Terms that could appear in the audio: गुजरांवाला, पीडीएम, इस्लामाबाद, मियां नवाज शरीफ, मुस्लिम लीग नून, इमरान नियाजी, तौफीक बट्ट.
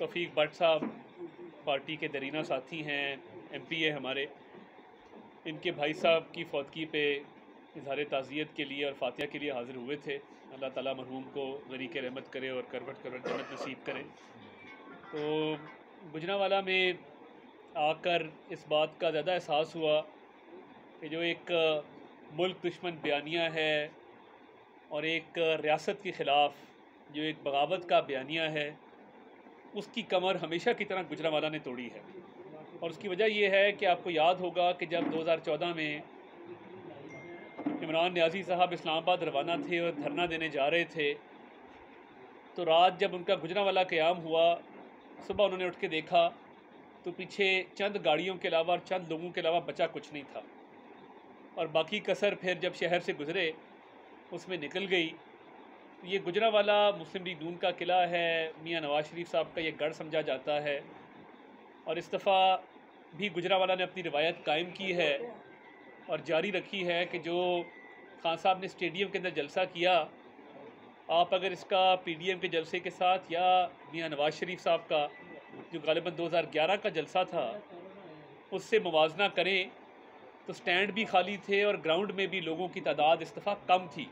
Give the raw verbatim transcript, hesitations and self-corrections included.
तौफीक बट्ट साहब पार्टी के दरीना साथी हैं, एमपी है हमारे, इनके भाई साहब की फौतगी पे इजहार ताज़ियत के लिए और फातिहा के लिए हाज़िर हुए थे। अल्लाह ताला मरहूम को गरीक रहमत करे और करवट करवट जन्नत नसीब करे। तो गुजरांवाला में आकर इस बात का ज़्यादा एहसास हुआ कि जो एक मुल्क दुश्मन बयानिया है और एक रियासत के ख़िलाफ़ जो एक बगावत का बयानिया है, उसकी कमर हमेशा की तरह गुजरांवाला ने तोड़ी है। और उसकी वजह यह है कि आपको याद होगा कि जब दो हज़ार चौदह में इमरान नियाजी साहब इस्लामाबाद रवाना थे और धरना देने जा रहे थे, तो रात जब उनका गुजरांवाला क़याम हुआ, सुबह उन्होंने उठ के देखा तो पीछे चंद गाड़ियों के अलावा और चंद लोगों के अलावा बचा कुछ नहीं था। और बाकी कसर फिर जब शहर से गुज़रे उसमें निकल गई। ये गुजरांवाला मुस्लिम लीग नून का किला है, मियां नवाज शरीफ साहब का ये गढ़ समझा जाता है। और इस दफ़ा भी गुजरांवाला ने अपनी रिवायत कायम की है और जारी रखी है कि जो खान साहब ने स्टेडियम के अंदर जलसा किया, आप अगर इसका पीडीएम के जलसे के साथ या मियां नवाज शरीफ साहब का जो गालिबन दो हज़ार ग्यारह का जलसा था उससे मुवाजना करें तो स्टैंड भी खाली थे और ग्राउंड में भी लोगों की तादाद इस दफ़ा कम थी।